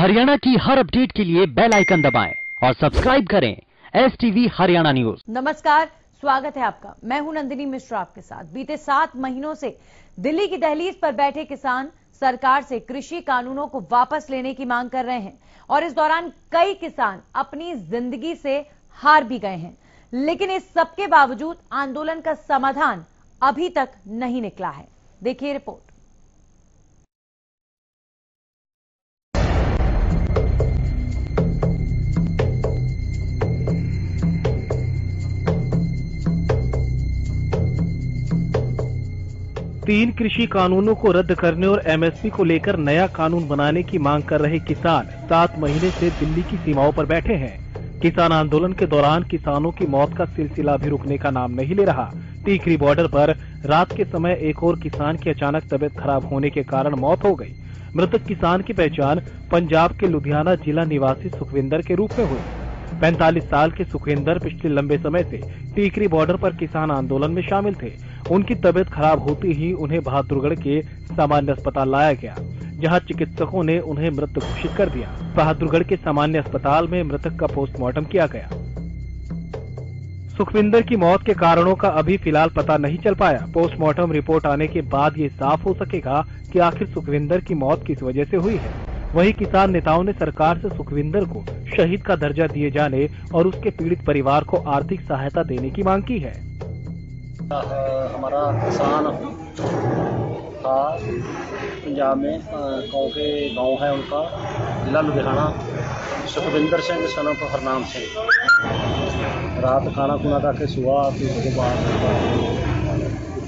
हरियाणा की हर अपडेट के लिए बेल आइकन दबाएं और सब्सक्राइब करें एसटीवी हरियाणा न्यूज। नमस्कार, स्वागत है आपका। मैं हूं नंदिनी मिश्रा आपके साथ। बीते 7 महीनों से दिल्ली की दहलीज पर बैठे किसान सरकार से कृषि कानूनों को वापस लेने की मांग कर रहे हैं और इस दौरान कई किसान अपनी जिंदगी से हार भी गए हैं, लेकिन इस सबके बावजूद आंदोलन का समाधान अभी तक नहीं निकला है। देखिए रिपोर्ट। तीन कृषि कानूनों को रद्द करने और एमएसपी को लेकर नया कानून बनाने की मांग कर रहे किसान 7 महीने से दिल्ली की सीमाओं पर बैठे हैं। किसान आंदोलन के दौरान किसानों की मौत का सिलसिला भी रुकने का नाम नहीं ले रहा। टीकरी बॉर्डर पर रात के समय एक और किसान की अचानक तबीयत खराब होने के कारण मौत हो गई। मृतक किसान की पहचान पंजाब के लुधियाना जिला निवासी सुखविंदर के रूप में हुई। 45 साल के सुखविंदर पिछले लंबे समय से टीकरी बॉर्डर पर किसान आंदोलन में शामिल थे। उनकी तबीयत खराब होती ही उन्हें बहादुरगढ़ के सामान्य अस्पताल लाया गया, जहां चिकित्सकों ने उन्हें मृत घोषित कर दिया। बहादुरगढ़ के सामान्य अस्पताल में मृतक का पोस्टमार्टम किया गया। सुखविंदर की मौत के कारणों का अभी फिलहाल पता नहीं चल पाया। पोस्टमार्टम रिपोर्ट आने के बाद ये साफ हो सकेगा कि आखिर सुखविंदर की मौत किस वजह से हुई है। वहीं किसान नेताओं ने सरकार से सुखविंदर को शहीद का दर्जा दिए जाने और उसके पीड़ित परिवार को आर्थिक सहायता देने की मांग की है। हमारा किसान था पंजाब में, गांव है उनका, जिला लुधियाना, सुखविंदर सिंह सन ऑफ हरनाम सिंह। रात खाना खुना खा के सुबह फिर उसके बाद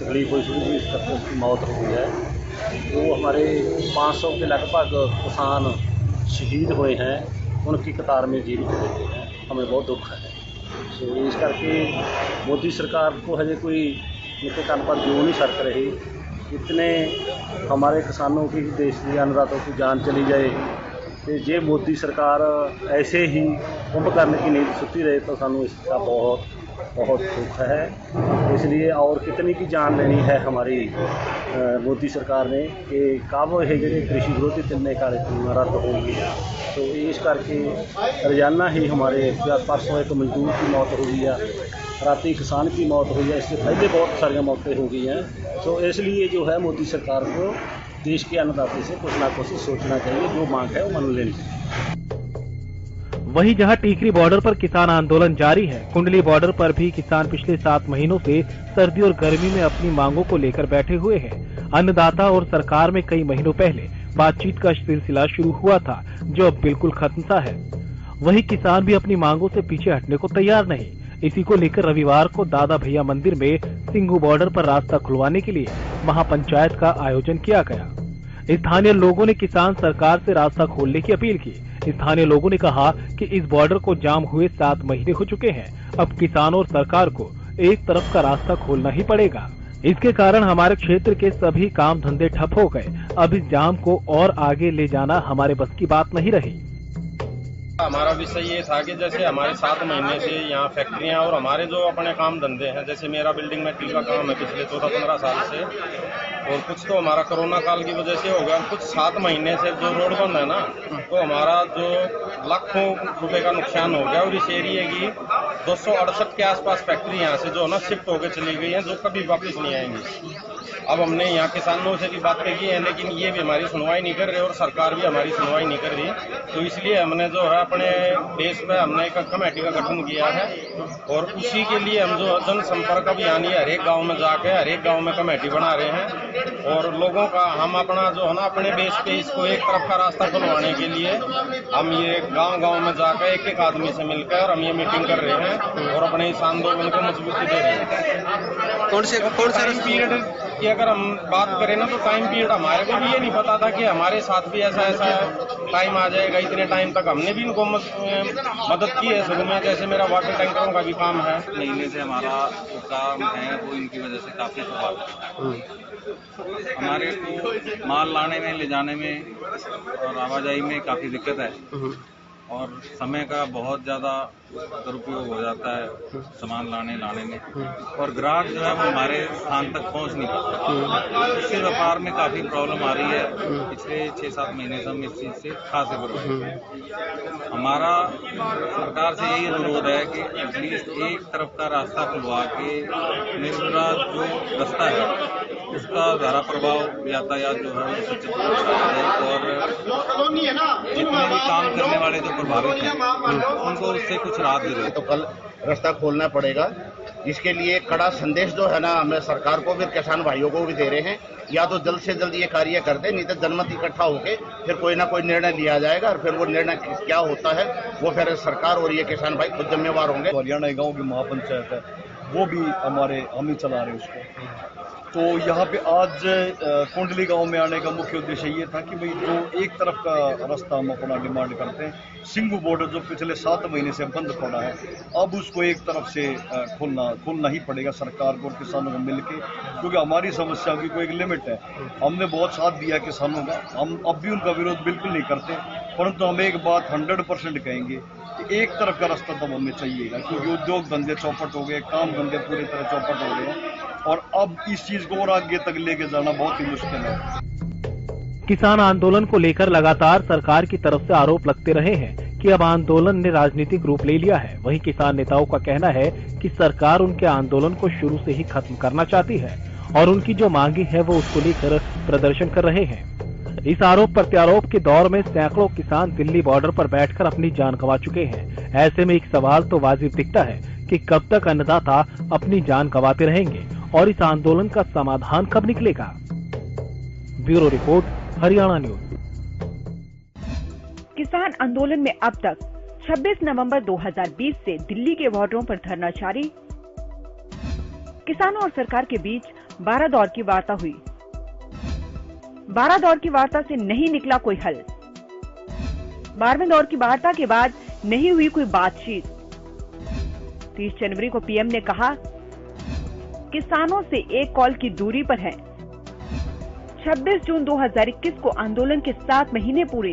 तकलीफ हुई, शुरू हुई, उसकी मौत हो गई है। वो हमारे 500 के लगभग किसान शहीद हुए हैं, उनकी कतार में जीवित हुए हैं। हमें बहुत दुख है। इस करके मोदी सरकार को हजे कोई इनके कान पर जो नहीं सरक रही। इतने हमारे किसानों की देश की अन्नदाताओं की जान चली जाए तो ये मोदी सरकार ऐसे ही कुंभकर्ण की नींद सुती रहे तो सानू इसका बहुत बहुत दुख है। इसलिए और कितनी की जान लेनी है हमारी मोदी सरकार ने कि कब है जो कृषि विरोधी तिरने का रद्द होगी। तो इस करके रोजाना ही हमारे परसों एक मजदूर की मौत हो गई है, राती किसान की मौत हुई है, इससे पहले बहुत सारी मौतें हो गई हैं। तो इसलिए जो है मोदी सरकार को देश के अन्नदाता से कुछ ना कुछ सोचना चाहिए, जो मांग है वो मान लेनी चाहिए। वहीं जहां टीकरी बॉर्डर पर किसान आंदोलन जारी है, कुंडली बॉर्डर पर भी किसान पिछले 7 महीनों से सर्दी और गर्मी में अपनी मांगों को लेकर बैठे हुए हैं। अन्नदाता और सरकार में कई महीनों पहले बातचीत का सिलसिला शुरू हुआ था, जो अब बिल्कुल खत्म सा है। वही किसान भी अपनी मांगों से पीछे हटने को तैयार नहीं। इसी को लेकर रविवार को दादा भैया मंदिर में सिंघू बॉर्डर पर रास्ता खुलवाने के लिए महापंचायत का आयोजन किया गया। स्थानीय लोगों ने किसान सरकार से रास्ता खोलने की अपील की। स्थानीय लोगों ने कहा कि इस बॉर्डर को जाम हुए 7 महीने हो चुके हैं, अब किसानों और सरकार को एक तरफ का रास्ता खोलना ही पड़ेगा। इसके कारण हमारे क्षेत्र के सभी काम धंधे ठप हो गए। अब इस जाम को और आगे ले जाना हमारे बस की बात नहीं रही। हमारा विषय ये था कि जैसे हमारे 7 महीने से यहाँ फैक्ट्रियाँ और हमारे जो अपने काम धंधे हैं, जैसे मेरा बिल्डिंग मेटल का काम है पिछले 14-15 साल से, और कुछ तो हमारा कोरोना काल की वजह से हो गया, कुछ 7 महीने से जो रोड बंद है ना, तो हमारा जो लाखों रुपए का नुकसान हो गया। और इस एरिए की 268 के आसपास फैक्ट्री यहाँ से जो है ना शिफ्ट होकर चली गई है, जो कभी वापस नहीं आएंगी। अब हमने यहाँ किसानों से भी बातें की है, लेकिन ये भी हमारी सुनवाई नहीं कर रहे और सरकार भी हमारी सुनवाई नहीं कर रही। तो इसलिए हमने जो है अपने देश में हमने एक कमेटी का गठन किया है और उसी के लिए हम जो जनसंपर्क अभियान ये हरेक गांव में जाके हरेक गांव में कमेटी बना रहे हैं और लोगों का हम अपना जो है ना अपने बेस पे इसको एक तरफ का रास्ता खुलवाने के लिए हम ये गाँव-गाँव में जाकर एक आदमी से मिलकर हम ये मीटिंग कर रहे हैं और अपने इस आंदोलन को मजबूती दे रहे हैं। कि अगर हम बात करें ना तो टाइम पीरियड हमारे को भी ये नहीं पता था कि हमारे साथ भी ऐसा ऐसा टाइम आ जाएगा। इतने टाइम तक हमने भी इनको मदद की है शुरू में, जैसे मेरा वाटर टैंकरों का भी काम है। महीने से हमारा जो काम है वो इनकी वजह से काफी प्रभावित है। हमारे को माल लाने में, ले जाने में और आवाजाही में काफी दिक्कत है। और समय का बहुत ज़्यादा दुरुपयोग हो जाता है सामान लाने में, और ग्राहक जो है वो हमारे स्थान तक पहुंच नहीं पाता। इससे व्यापार में काफ़ी प्रॉब्लम आ रही है। पिछले 6-7 महीने से हम इस चीज़ से खासे प्रभावित। हमारा सरकार से यही अनुरोध है कि एटलीस्ट एक तरफ का रास्ता खुलवा के निर्विवाद जो रास्ता है उसका धारा प्रभाव यातायात जो है वो सुनिश्चित किया जाए, और जितने भी काम करने वाले जो प्रभावित हैं उनको उससे कुछ राहत मिले। तो कल रास्ता खोलना पड़ेगा, इसके लिए कड़ा संदेश जो है ना हमें सरकार को भी किसान भाइयों को भी दे रहे हैं, या तो जल्द से जल्द ये कार्य कर दे, नहीं तो जनमत इकट्ठा होके फिर कोई ना कोई निर्णय लिया जाएगा, और फिर वो निर्णय क्या होता है वो फिर सरकार और ये किसान भाई खुद जिम्मेवार होंगे। हरियाणा गाँव की महापंचायत है वो भी हम ही चला रहे उसको। तो यहाँ पे आज कुंडली गांव में आने का मुख्य उद्देश्य ये था कि भाई जो एक तरफ का रास्ता हम अपना डिमांड करते हैं, सिंघू बॉर्डर जो पिछले 7 महीने से बंद पड़ा है, अब उसको एक तरफ से खोलना ही पड़ेगा सरकार को और किसानों को मिलके, क्योंकि हमारी समस्या की कोई एक लिमिट है। हमने बहुत साथ दिया किसानों का, हम अब भी उनका विरोध बिल्कुल नहीं करते, परंतु हम एक बात 100% कहेंगे, एक तरफ का रास्ता तो हमें चाहिएगा, क्योंकि उद्योग धंधे चौपट हो गए, काम धंधे पूरी तरह चौपट हो गए, और अब इस चीज को और आगे तक लेके जाना बहुत ही मुश्किल है। किसान आंदोलन को लेकर लगातार सरकार की तरफ से आरोप लगते रहे हैं कि अब आंदोलन ने राजनीतिक रूप ले लिया है। वहीं किसान नेताओं का कहना है कि सरकार उनके आंदोलन को शुरू से ही खत्म करना चाहती है और उनकी जो मांगे है वो उसको लेकर प्रदर्शन कर रहे हैं। इस आरोप प्रत्यारोप के दौर में सैकड़ों किसान दिल्ली बॉर्डर पर बैठकर अपनी जान गंवा चुके हैं। ऐसे में एक सवाल तो वाजिब दिखता है कि कब तक अन्नदाता अपनी जान गंवाते रहेंगे और इस आंदोलन का समाधान कब निकलेगा। Bureau report, Haryana news. किसान आंदोलन में अब तक 26 नवंबर 2020 से दिल्ली के बॉर्डरों पर धरना जारी। किसानों और सरकार के बीच 12 दौर की वार्ता हुई। 12 दौर की वार्ता से नहीं निकला कोई हल। 12वें दौर की वार्ता के बाद नहीं हुई कोई बातचीत। 30 जनवरी को पीएम ने कहा किसानों से एक कॉल की दूरी पर है। 26 जून 2021 को आंदोलन के 7 महीने पूरे।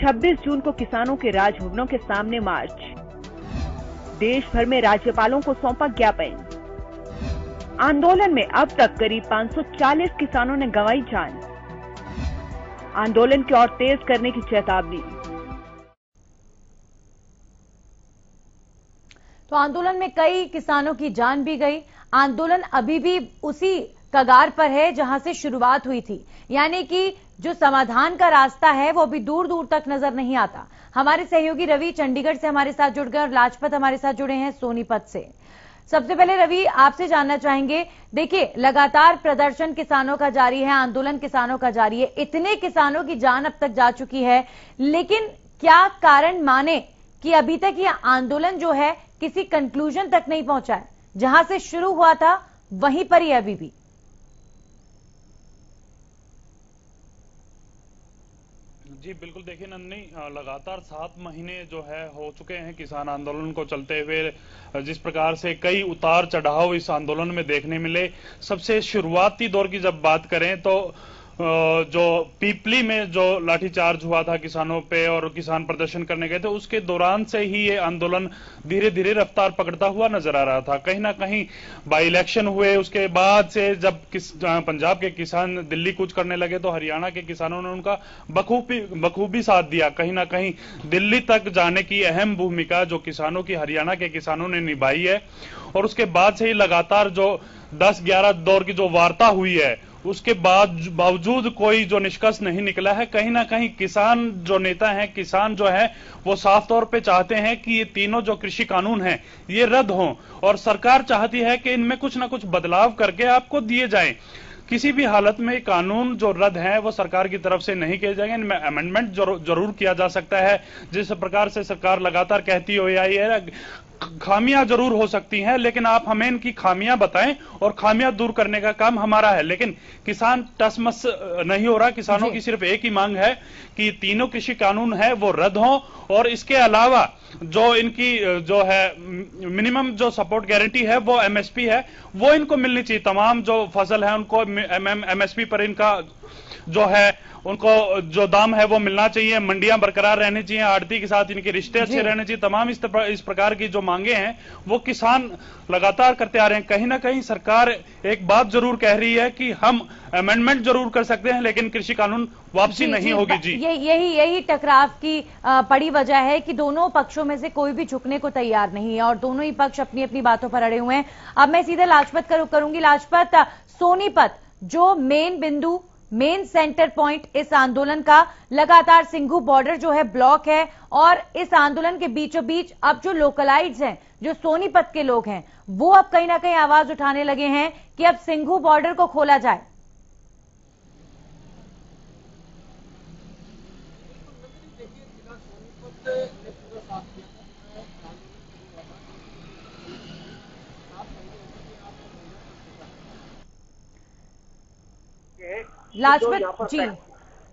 26 जून को किसानों के राजभवनों के सामने मार्च। देश भर में राज्यपालों को सौंपा ज्ञापन। आंदोलन में अब तक करीब 540 किसानों ने गंवाई जान। आंदोलन की ओर तेज करने की चेतावनी। तो आंदोलन में कई किसानों की जान भी गई। आंदोलन अभी भी उसी कगार पर है जहां से शुरुआत हुई थी, यानी कि जो समाधान का रास्ता है वो भी दूर दूर तक नजर नहीं आता। हमारे सहयोगी रवि चंडीगढ़ से हमारे साथ जुड़ गए और लाजपत हमारे साथ जुड़े हैं सोनीपत से। सबसे पहले रवि, आपसे जानना चाहेंगे, देखिए लगातार प्रदर्शन किसानों का जारी है, आंदोलन किसानों का जारी है, इतने किसानों की जान अब तक जा चुकी है, लेकिन क्या कारण माने कि अभी तक ये आंदोलन जो है किसी कंक्लूजन तक नहीं पहुंचा है, जहां से शुरू हुआ था वहीं पर ही अभी भी। जी बिल्कुल, देखिए नंदिनी, लगातार 7 महीने जो है हो चुके हैं किसान आंदोलन को चलते हुए। जिस प्रकार से कई उतार चढ़ाव इस आंदोलन में देखने मिले, सबसे शुरुआती दौर की जब बात करें तो जो पीपली में जो लाठीचार्ज हुआ था किसानों पे और किसान प्रदर्शन करने गए थे, उसके दौरान से ही ये आंदोलन धीरे धीरे रफ्तार पकड़ता हुआ नजर आ रहा था। कहीं ना कहीं बाई इलेक्शन हुए, उसके बाद से जब पंजाब के किसान दिल्ली कूच करने लगे तो हरियाणा के किसानों ने उनका बखूबी साथ दिया। कहीं ना कहीं दिल्ली तक जाने की अहम भूमिका जो किसानों की हरियाणा के किसानों ने निभाई है, और उसके बाद से ही लगातार जो 10-11 दौर की जो वार्ता हुई है उसके बावजूद कोई जो निष्कर्ष नहीं निकला है। कहीं ना कहीं किसान जो नेता हैं, किसान जो है वो साफ तौर पे चाहते हैं कि ये तीनों जो कृषि कानून हैं ये रद्द हों, और सरकार चाहती है कि इनमें कुछ ना कुछ बदलाव करके आपको दिए जाएं। किसी भी हालत में कानून जो रद्द है वो सरकार की तरफ से नहीं किए जाएंगे, इनमें अमेंडमेंट जरूर किया जा सकता है। जिस प्रकार से सरकार लगातार कहती हुई आई है, खामियां जरूर हो सकती हैं लेकिन आप हमें इनकी खामियां बताएं और खामियां दूर करने का काम हमारा है। लेकिन किसान टसमस नहीं हो रहा। किसानों की सिर्फ एक ही मांग है कि तीनों कृषि कानून है वो रद्द हों, और इसके अलावा जो इनकी जो है मिनिमम जो सपोर्ट गारंटी है वो एमएसपी है वो इनको मिलनी चाहिए। तमाम जो फसल है उनको एमएसपी पर इनका जो है उनको जो दाम है वो मिलना चाहिए, मंडियां बरकरार रहनी चाहिए, आड़ती के साथ इनके रिश्ते अच्छे रहने चाहिए। तमाम इस प्रकार की जो मांगे हैं वो किसान लगातार करते आ रहे हैं। कहीं ना कहीं सरकार एक बात जरूर कह रही है कि हम अमेंडमेंट जरूर कर सकते हैं लेकिन कृषि कानून वापसी नहीं होगी। यही टकराव की बड़ी वजह है कि दोनों पक्षों में से कोई भी झुकने को तैयार नहीं है और दोनों ही पक्ष अपनी अपनी बातों पर अड़े हुए हैं। अब मैं सीधे लाजपत करूंगी। लाजपत, सोनीपत जो मेन बिंदु, मेन सेंटर पॉइंट इस आंदोलन का, लगातार सिंघू बॉर्डर जो है ब्लॉक है और इस आंदोलन के बीचों बीच अब जो लोकलाइट्स हैं, जो सोनीपत के लोग हैं, वो अब कहीं ना कहीं आवाज उठाने लगे हैं कि अब सिंघू बॉर्डर को खोला जाए। लाजपत जी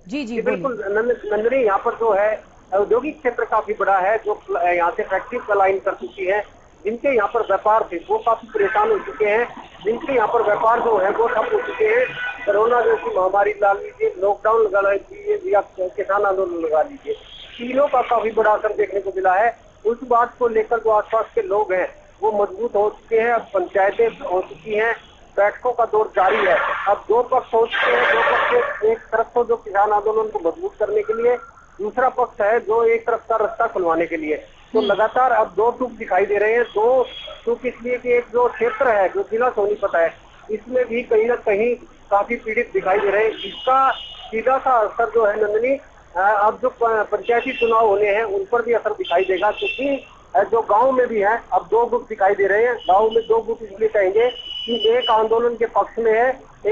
जी जी बिल्कुल नंदिनी, यहाँ पर जो है औद्योगिक क्षेत्र काफी बड़ा है, जो यहाँ से फैक्ट्री पलायन कर चुकी है, जिनके यहाँ पर व्यापार थे वो काफी परेशान हो चुके हैं, जिनके यहाँ पर व्यापार जो है वो ठप हो चुके हैं। कोरोना जैसी महामारी ला लीजिए, लॉकडाउन लगा लीजिए या किसान आंदोलन लगा लीजिए, तीनों का काफी बड़ा असर देखने को मिला है। उस बात को लेकर जो आसपास के लोग हैं वो मजबूत हो चुके हैं। अब पंचायतें हो चुकी हैं, बैठकों का दौर जारी है। अब दो पक्ष हो चुके हैं, दो पक्ष, एक तरफ तो जो किसान आंदोलन को मजबूत करने के लिए, दूसरा पक्ष है जो एक तरफ का रास्ता खुलवाने के लिए। तो लगातार अब दो टूक दिखाई दे रहे हैं। दो टूक इसलिए कि एक जो क्षेत्र है जो जिला सोनीपत है इसमें भी कहीं ना कहीं काफी पीड़ित दिखाई दे रहे हैं। इसका सीधा सा असर जो है नंदिनी, अब जो पंचायती चुनाव होने हैं उन पर भी असर दिखाई देगा, क्योंकि जो गांव में भी है अब दो गुट दिखाई दे रहे हैं। गांव में दो गुट इसलिए कहेंगे कि एक आंदोलन के पक्ष में है,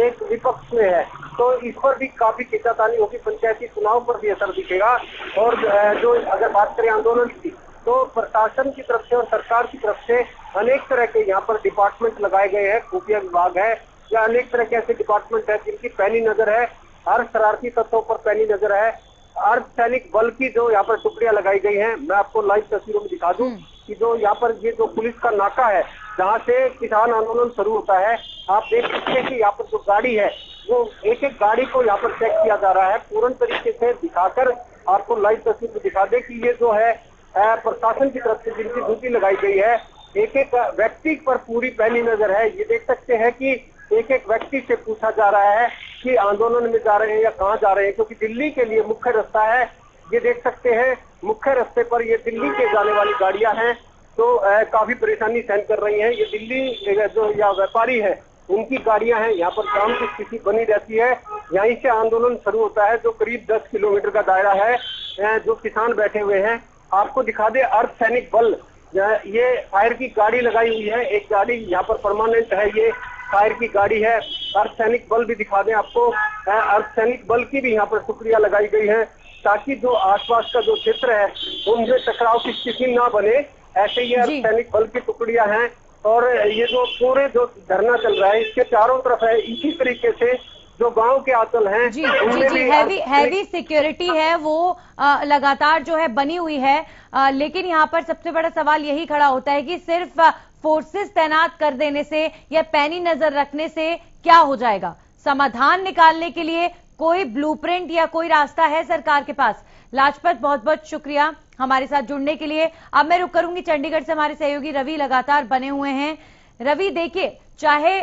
एक विपक्ष में है। तो इस पर भी काफी खिंचातानी होगी, पंचायती चुनाव पर भी असर दिखेगा। और जो अगर बात करें आंदोलन की, तो प्रशासन की तरफ से और सरकार की तरफ से अनेक तरह के यहाँ पर डिपार्टमेंट लगाए गए हैं, खुफिया विभाग है या अनेक तरह के ऐसे डिपार्टमेंट है जिनकी पैनी नजर है, हर शरारती तत्वों पर पैनी नजर है। अर्धसैनिक बल की जो यहाँ पर टुकड़ियां लगाई गई हैं, मैं आपको लाइव तस्वीरों में दिखा दूं कि जो यहाँ पर ये जो पुलिस का नाका है जहाँ से किसान आंदोलन शुरू होता है, आप देख सकते हैं कि यहाँ पर जो गाड़ी है वो एक एक गाड़ी को यहाँ पर चेक किया जा रहा है। पूर्ण तरीके से दिखाकर आपको लाइव तस्वीर में दिखा दे कि ये जो है प्रशासन की तरफ से जिनकी ड्यूटी लगाई गई है, एक एक व्यक्ति पर पूरी पैनी नजर है। ये देख सकते हैं कि एक एक व्यक्ति से पूछा जा रहा है कि आंदोलन में जा रहे हैं या कहाँ जा रहे हैं, क्योंकि दिल्ली के लिए मुख्य रास्ता है। ये देख सकते हैं मुख्य रास्ते पर ये दिल्ली के जाने वाली गाड़ियां हैं, तो काफी परेशानी सहन कर रही हैं। ये दिल्ली जो या व्यापारी है उनकी गाड़ियां हैं, यहाँ पर काम की स्थिति बनी रहती है। यहीं से आंदोलन शुरू होता है, जो करीब 10 किलोमीटर का दायरा है, जो किसान बैठे हुए हैं। आपको दिखा दे, अर्धसैनिक बल ये फायर की गाड़ी लगाई हुई है, एक गाड़ी यहाँ पर परमानेंट है, ये फायर की गाड़ी है। अर्धसैनिक बल भी दिखा दें आपको, अर्धसैनिक बल की भी यहाँ पर टुकड़ियां लगाई गई है ताकि जो आसपास का जो क्षेत्र है उनमें टकराव की स्थिति ना बने। ऐसे ही अर्धसैनिक बल की टुकड़ियां हैं और ये जो पूरे जो धरना चल रहा है इसके चारों तरफ है। इसी तरीके से जो गांव के आंचल हैं उनमें भी हैवी सिक्योरिटी है, वो लगातार जो है बनी हुई है। लेकिन यहाँ पर सबसे बड़ा सवाल यही खड़ा होता है कि सिर्फ फोर्सेस तैनात कर देने से या पैनी नजर रखने से क्या हो जाएगा? समाधान निकालने के लिए कोई ब्लूप्रिंट या कोई रास्ता है सरकार के पास? लाजपत, बहुत बहुत शुक्रिया हमारे साथ जुड़ने के लिए। अब मैं रुक करूंगी चंडीगढ़ से, हमारे सहयोगी रवि लगातार बने हुए हैं। रवि, देखिए चाहे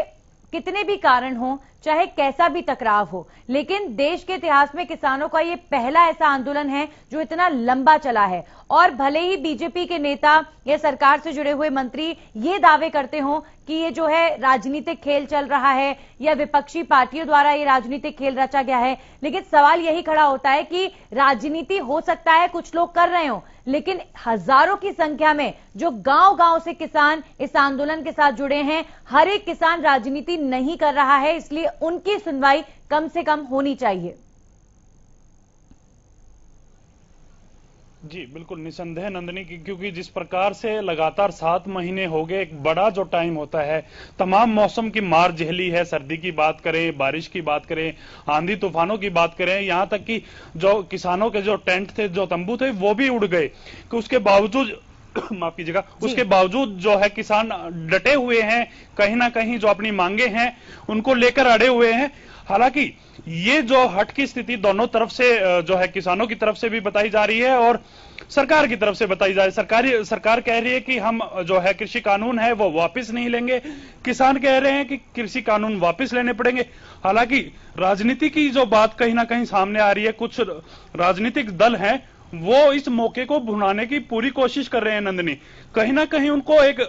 कितने भी कारण हो, चाहे कैसा भी टकराव हो, लेकिन देश के इतिहास में किसानों का ये पहला ऐसा आंदोलन है जो इतना लंबा चला है। और भले ही बीजेपी के नेता या सरकार से जुड़े हुए मंत्री ये दावे करते हों कि ये जो है राजनीतिक खेल चल रहा है या विपक्षी पार्टियों द्वारा ये राजनीतिक खेल रचा गया है, लेकिन सवाल यही खड़ा होता है कि राजनीति हो सकता है कुछ लोग कर रहे हो, लेकिन हजारों की संख्या में जो गांव गांव से किसान इस आंदोलन के साथ जुड़े हैं, हर एक किसान राजनीति नहीं कर रहा है, इसलिए उनकी सुनवाई कम से कम होनी चाहिए। जी बिल्कुल, निसंदेह नंदिनी, क्योंकि जिस प्रकार से लगातार 7 महीने हो गए, एक बड़ा जो टाइम होता है, तमाम मौसम की मार झेली है। सर्दी की बात करें, बारिश की बात करें, आंधी तूफानों की बात करें, यहाँ तक कि जो किसानों के जो टेंट थे, जो तंबू थे, वो भी उड़ गए। कि उसके बावजूद माफ कीजिएगा, उसके बावजूद जो है किसान डटे हुए हैं, कहीं ना कहीं जो अपनी मांगे हैं उनको लेकर अड़े हुए हैं। हालांकि ये जो हट की स्थिति दोनों तरफ से जो है किसानों की तरफ से भी बताई जा रही है और सरकार की तरफ से बताई जा रही है। सरकार कह रही है कि हम जो है कृषि कानून है वो वापस नहीं लेंगे, किसान कह रहे हैं कि कृषि कानून वापस लेने पड़ेंगे। हालांकि राजनीति की जो बात कहीं ना कहीं सामने आ रही है, कुछ राजनीतिक दल हैं वो इस मौके को भुनाने की पूरी कोशिश कर रहे हैं। नंदिनी, कहीं ना कहीं उनको एक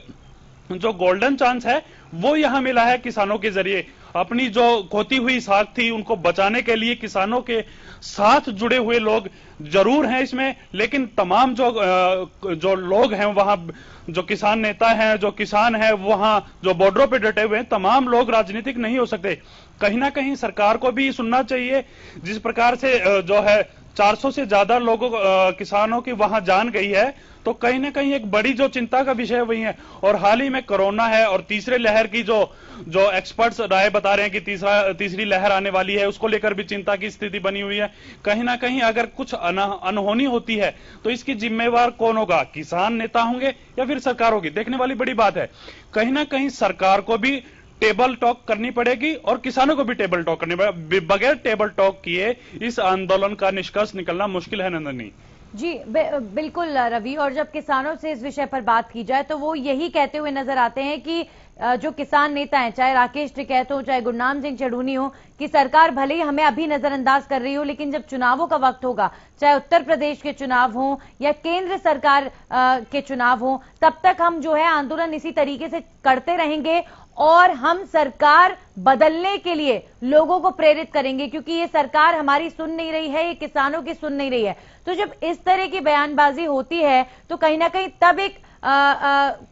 जो गोल्डन चांस है वो यहां मिला है किसानों के जरिए। अपनी जो खोती हुई साख थी उनको बचाने के लिए किसानों के साथ जुड़े हुए लोग जरूर हैं इसमें, लेकिन तमाम जो लोग हैं वहां, जो किसान नेता हैं, जो किसान हैं वहां, जो बॉर्डरों पे डटे हुए हैं, तमाम लोग राजनीतिक नहीं हो सकते। कहीं ना कहीं सरकार को भी सुनना चाहिए। जिस प्रकार से जो है 400 से ज्यादा लोगों किसानों की वहां जान गई है, तो कहीं ना कहीं एक बड़ी जो चिंता का विषय वही है। और हाल ही में कोरोना है और तीसरे लहर की जो एक्सपर्ट्स राय बता रहे हैं कि तीसरी लहर आने वाली है, उसको लेकर भी चिंता की स्थिति बनी हुई है। कहीं ना कहीं अगर कुछ अनहोनी होती है तो इसकी जिम्मेवार कौन होगा, किसान नेता होंगे या फिर सरकार होगी? देखने वाली बड़ी बात है। कहीं ना कहीं सरकार को भी टेबल टॉक करनी पड़ेगी और किसानों को भी टेबल टॉक करनी पड़ेगी। बगैर टेबल टॉक किए इस आंदोलन का निष्कर्ष निकलना मुश्किल है नंदिनी। जी बिल्कुल रवि, और जब किसानों से इस विषय पर बात की जाए तो वो यही कहते हुए नजर आते हैं कि जो किसान नेता हैं, चाहे राकेश टिकैत हो, चाहे गुरनाम सिंह चढूनी हो, कि सरकार भले ही हमें अभी नजरअंदाज कर रही हो, लेकिन जब चुनावों का वक्त होगा, चाहे उत्तर प्रदेश के चुनाव हो या केंद्र सरकार के चुनाव हो, तब तक हम जो है आंदोलन इसी तरीके से करते रहेंगे और हम सरकार बदलने के लिए लोगों को प्रेरित करेंगे, क्योंकि ये सरकार हमारी सुन नहीं रही है, ये किसानों की सुन नहीं रही है। तो जब इस तरह की बयानबाजी होती है तो कहीं ना कहीं तब एक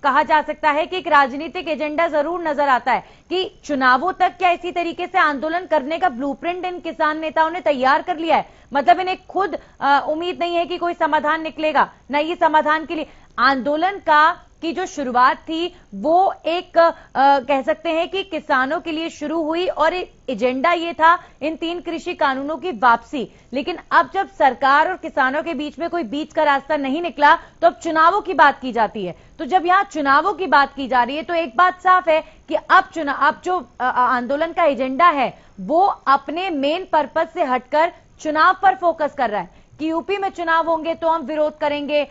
कहा जा सकता है कि एक राजनीतिक एजेंडा जरूर नजर आता है कि चुनावों तक क्या इसी तरीके से आंदोलन करने का ब्लूप्रिंट इन किसान नेताओं ने तैयार कर लिया है। मतलब इन्हें खुद उम्मीद नहीं है कि कोई समाधान निकलेगा, ना ये समाधान के लिए आंदोलन का की जो शुरुआत थी वो एक कह सकते हैं कि किसानों के लिए शुरू हुई और एजेंडा ये था इन 3 कृषि कानूनों की वापसी। लेकिन अब जब सरकार और किसानों के बीच में कोई बीच का रास्ता नहीं निकला तो अब चुनावों की बात की जाती है। तो जब यहाँ चुनावों की बात की जा रही है तो एक बात साफ है कि अब जो आंदोलन का एजेंडा है वो अपने मेन पर्पज से हटकर चुनाव पर फोकस कर रहा है कि यूपी में चुनाव होंगे तो हम विरोध करेंगे,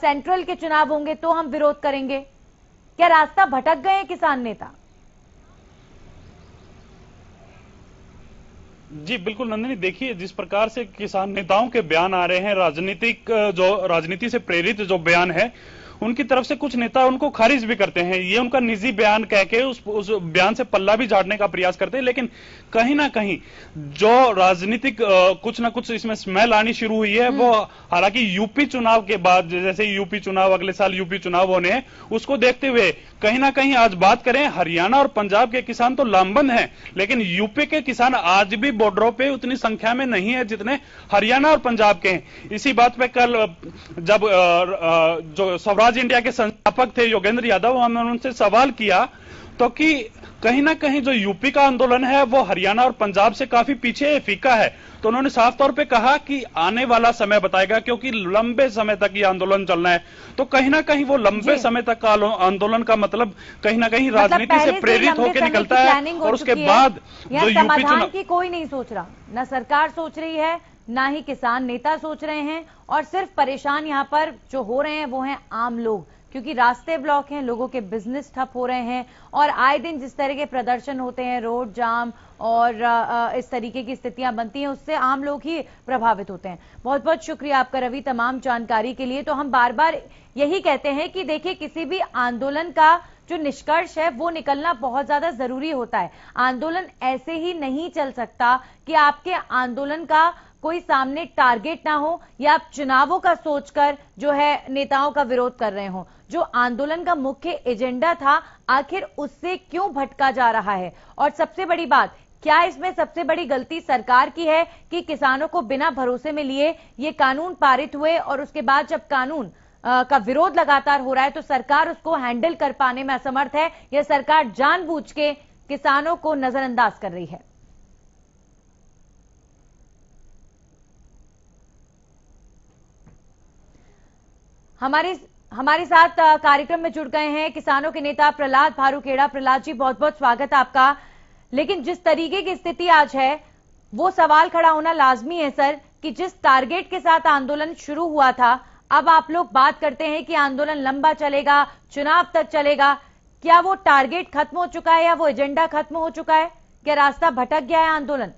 सेंट्रल के चुनाव होंगे तो हम विरोध करेंगे। क्या रास्ता भटक गए किसान नेता? जी बिल्कुल नंदिनी, देखिए जिस प्रकार से किसान नेताओं के बयान आ रहे हैं, राजनीति से प्रेरित जो बयान है, उनकी तरफ से कुछ नेता उनको खारिज भी करते हैं। ये उनका निजी बयान कह के उस बयान से पल्ला भी झाड़ने का प्रयास करते हैं, लेकिन कहीं ना कहीं जो राजनीतिक कुछ ना कुछ इसमें स्मेल आनी शुरू हुई है वो, हालांकि यूपी चुनाव के बाद, जैसे यूपी चुनाव अगले साल यूपी चुनाव होने हैं, उसको देखते हुए कहीं ना कहीं आज बात करें हरियाणा और पंजाब के किसान तो लामबंद हैं, लेकिन यूपी के किसान आज भी बॉर्डरों पर उतनी संख्या में नहीं है जितने हरियाणा और पंजाब के हैं। इसी बात पर कल जब जो आज इंडिया के संस्थापक थे योगेंद्र यादव, हमने उनसे सवाल किया तो कि कहीं ना कहीं जो यूपी का आंदोलन है वो हरियाणा और पंजाब से काफी पीछे फीका है। तो उन्होंने साफ तौर पे कहा कि आने वाला समय बताएगा, क्योंकि लंबे समय तक ये आंदोलन चलना है। तो कहीं ना कहीं वो लंबे समय तक का आंदोलन का मतलब कहीं ना कहीं राजनीति से प्रेरित होकर निकलता है। और उसके बाद जो यूपी चुनाव की कोई नहीं सोच रहा, ना सरकार सोच रही है, ना ही किसान नेता सोच रहे हैं, और सिर्फ परेशान यहाँ पर जो हो रहे हैं वो हैं आम लोग, क्योंकि रास्ते ब्लॉक हैं, लोगों के बिजनेस ठप हो रहे हैं और आए दिन जिस तरह के प्रदर्शन होते हैं, रोड जाम और इस तरीके की स्थितियां बनती हैं, उससे आम लोग ही प्रभावित होते हैं। बहुत बहुत शुक्रिया आपका रवि तमाम जानकारी के लिए। तो हम बार बार यही कहते हैं कि देखिए किसी भी आंदोलन का जो निष्कर्ष है वो निकलना बहुत ज्यादा जरूरी होता है। आंदोलन ऐसे ही नहीं चल सकता कि आपके आंदोलन का कोई सामने टारगेट ना हो या आप चुनावों का सोचकर जो है नेताओं का विरोध कर रहे हो। जो आंदोलन का मुख्य एजेंडा था आखिर उससे क्यों भटका जा रहा है? और सबसे बड़ी बात, क्या इसमें सबसे बड़ी गलती सरकार की है कि किसानों को बिना भरोसे में लिए ये कानून पारित हुए और उसके बाद जब कानून का विरोध लगातार हो रहा है तो सरकार उसको हैंडल कर पाने में असमर्थ है, या सरकार जानबूझ के किसानों को नजरअंदाज कर रही है? हमारे साथ कार्यक्रम में जुड़ गए हैं किसानों के नेता प्रहलाद भारूखेड़ा। प्रहलाद जी बहुत बहुत स्वागत आपका। लेकिन जिस तरीके की स्थिति आज है वो सवाल खड़ा होना लाजमी है सर कि जिस टारगेट के साथ आंदोलन शुरू हुआ था, अब आप लोग बात करते हैं कि आंदोलन लंबा चलेगा, चुनाव तक चलेगा। क्या वो टारगेट खत्म हो चुका है या वो एजेंडा खत्म हो चुका है? क्या रास्ता भटक गया है? आंदोलन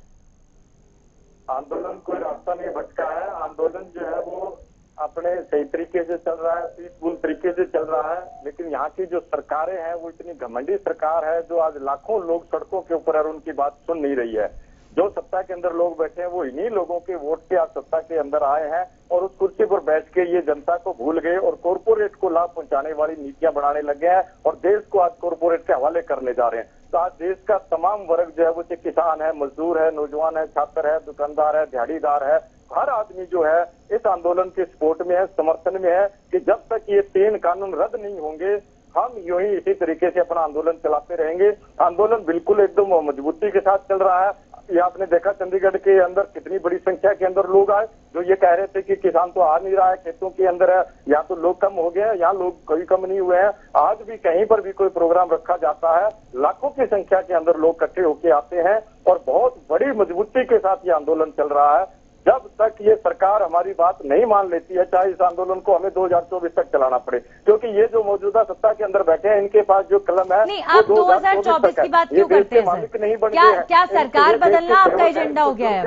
कोई रास्ता नहीं भटका है। आंदोलन जो है वो अपने सही तरीके से चल रहा है, पीसफुल तरीके से चल रहा है। लेकिन यहाँ की जो सरकारें हैं वो इतनी घमंडी सरकार है जो आज लाखों लोग सड़कों के ऊपर है, उनकी बात सुन नहीं रही है। जो सत्ता के अंदर लोग बैठे हैं वो इन्हीं लोगों के वोट के आज सत्ता के अंदर आए हैं और उस कुर्सी पर बैठ के ये जनता को भूल गए और कॉरपोरेट को लाभ पहुंचाने वाली नीतियां बनाने लगे हैं और देश को आज कॉरपोरेट के हवाले करने जा रहे हैं। तो आज देश का तमाम वर्ग जो है वो, चाहे किसान है, मजदूर है, नौजवान है, छात्र है, दुकानदार है, दिहाड़ीदार है, हर आदमी जो है इस आंदोलन के सपोर्ट में है, समर्थन में है कि जब तक ये 3 कानून रद्द नहीं होंगे हम यूं ही इसी तरीके से अपना आंदोलन चलाते रहेंगे। आंदोलन बिल्कुल एकदम मजबूती के साथ चल रहा है। ये आपने देखा चंडीगढ़ के अंदर कितनी बड़ी संख्या के अंदर लोग आए जो ये कह रहे थे कि किसान तो आ नहीं रहा है, खेतों के अंदर है, यहाँ तो लोग कम हो गए हैं, यहाँ लोग कभी कम नहीं हुए हैं। आज भी कहीं पर भी कोई प्रोग्राम रखा जाता है लाखों की संख्या के अंदर लोग इकट्ठे होके आते हैं और बहुत बड़ी मजबूती के साथ ये आंदोलन चल रहा है। जब तक ये सरकार हमारी बात नहीं मान लेती है, चाहे इस आंदोलन को हमें 2024 तक चलाना पड़े, क्योंकि ये जो मौजूदा सत्ता के अंदर बैठे हैं इनके पास जो कलम है नहीं, आप 2024 की बात क्यों करते हैं? नहीं बन गए। क्या सरकार बदलना आपका एजेंडा हो गया है?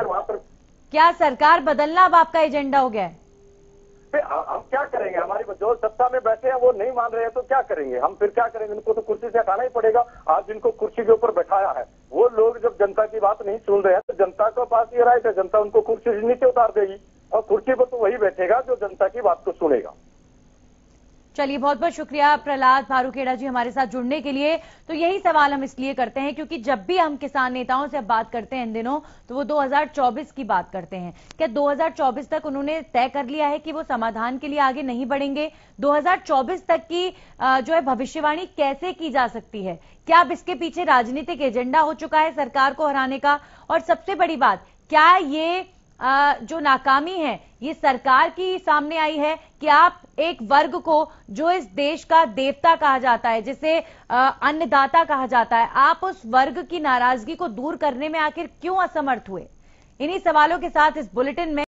क्या सरकार बदलना अब आपका एजेंडा हो गया है? हम क्या करेंगे? हमारी जो सत्ता में बैठे हैं वो नहीं मान रहे हैं तो क्या करेंगे हम? फिर क्या करेंगे? इनको तो कुर्सी से हटाना ही पड़ेगा। आज जिनको कुर्सी के ऊपर बैठाया है वो लोग जब जनता की बात नहीं सुन रहे हैं तो जनता के पास ये राइट है, जनता उनको कुर्सी से नीचे उतार देगी और कुर्सी पर तो वही बैठेगा जो जनता की बात को सुनेगा। चलिए, बहुत बहुत शुक्रिया प्रहलाद भारूखेड़ा जी हमारे साथ जुड़ने के लिए। तो यही सवाल हम इसलिए करते हैं क्योंकि जब भी हम किसान नेताओं से बात करते हैं इन दिनों तो वो 2024 की बात करते हैं। क्या 2024 तक उन्होंने तय कर लिया है कि वो समाधान के लिए आगे नहीं बढ़ेंगे? 2024 तक की जो है भविष्यवाणी कैसे की जा सकती है? क्या अब इसके पीछे राजनीतिक एजेंडा हो चुका है सरकार को हराने का? और सबसे बड़ी बात, क्या ये जो नाकामी है ये सरकार की सामने आई है कि आप एक वर्ग को जो इस देश का देवता कहा जाता है, जिसे अन्नदाता कहा जाता है, आप उस वर्ग की नाराजगी को दूर करने में आखिर क्यों असमर्थ हुए? इन्हीं सवालों के साथ इस बुलेटिन में